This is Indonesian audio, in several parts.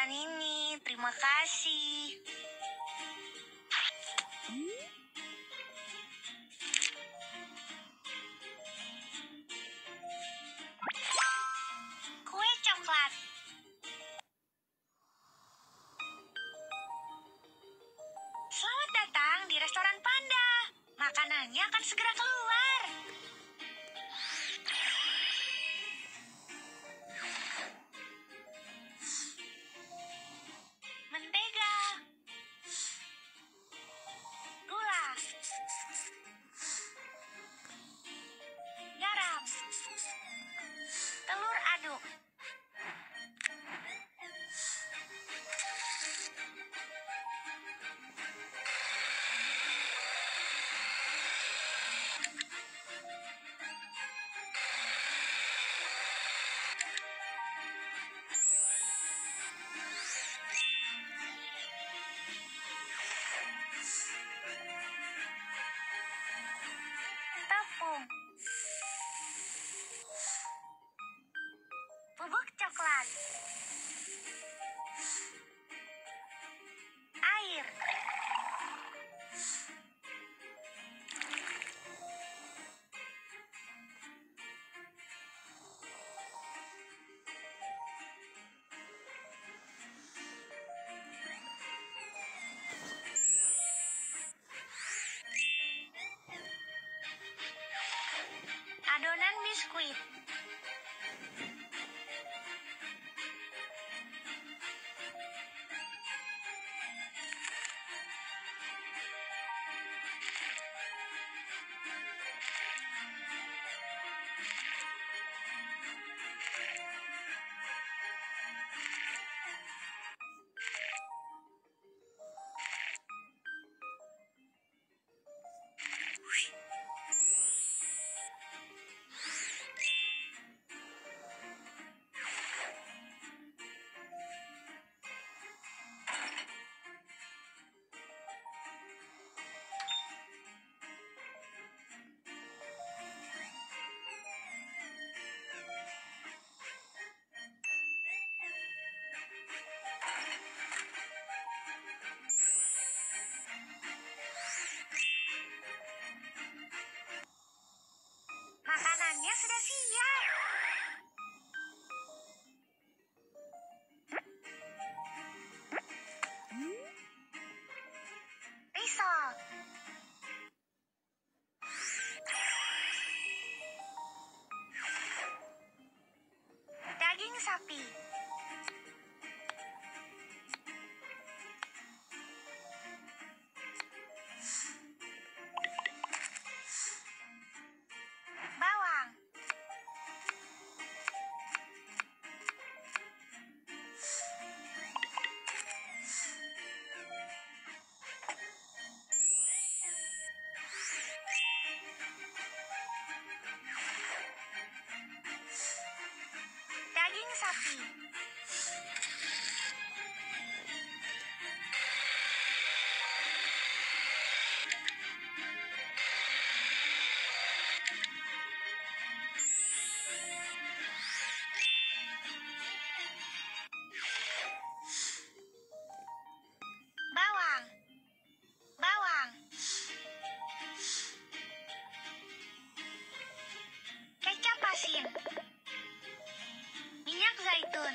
makan ini. Terima kasih. Kue coklat. Selamat datang di restoran Panda. Makanannya akan segera keluar. Bubuk coklat. Air. Adonan biskuit. Makanannya sudah siap. Risol. Daging sapi. Minyak zaitun.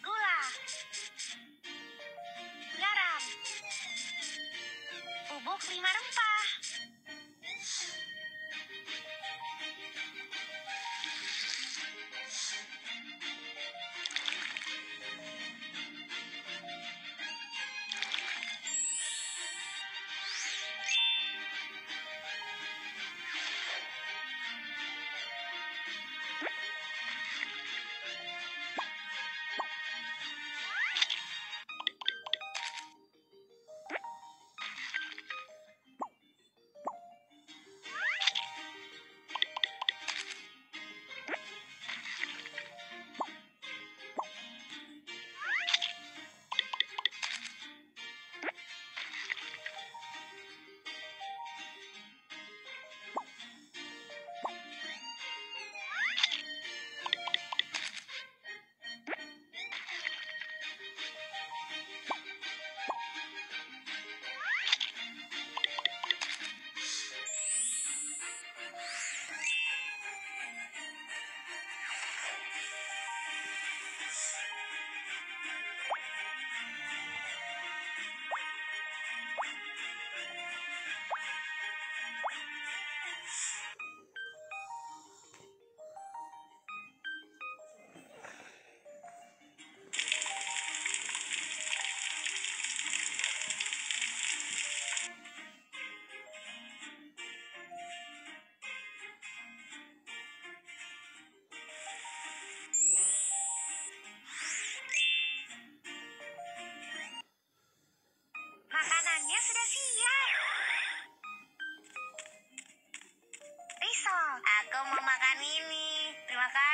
Gula. Garam. Bubuk 5 rempah.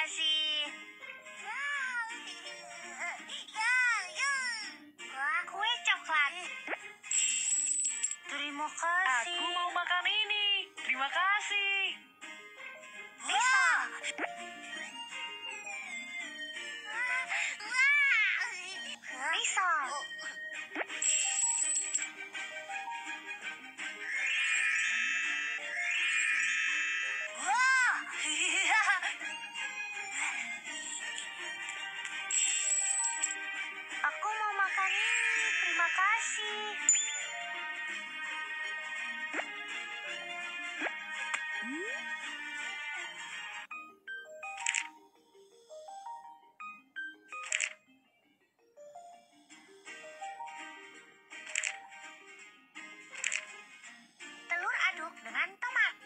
kasih. Wah, kue coklat. Terima kasih. Aku mau makan ini. Terima kasih. Bisa. Bisa. Aku mau makan ini. Terima kasih. Telur aduk dengan tomat.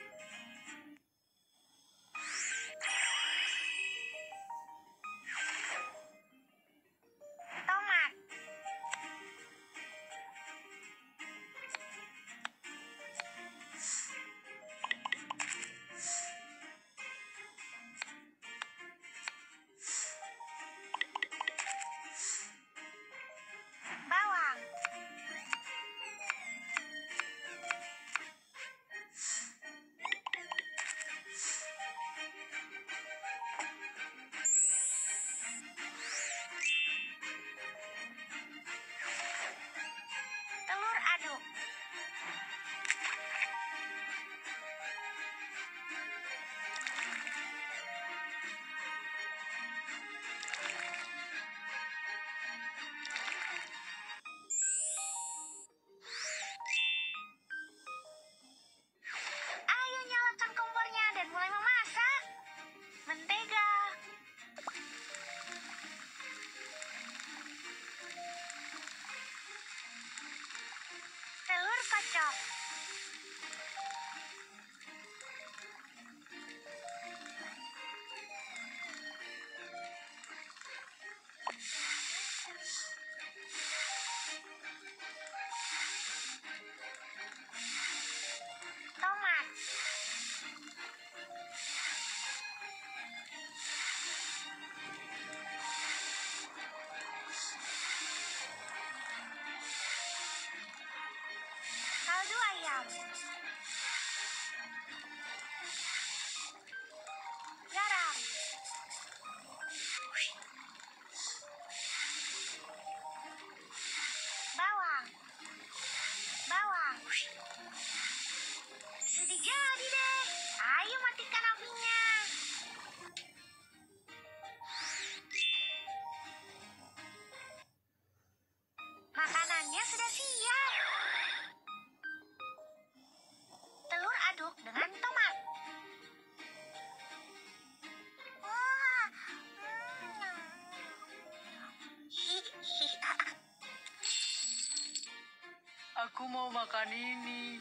Aku mau makan ini.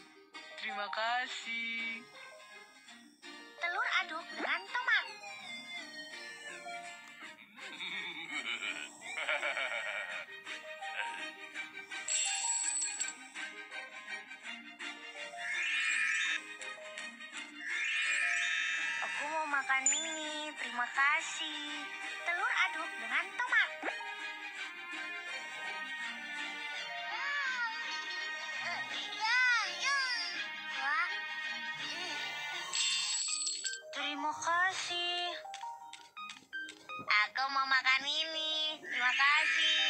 Terima kasih. Telur aduk dengan tomat. Terima kasih. Aku mau makan ini. Terima kasih.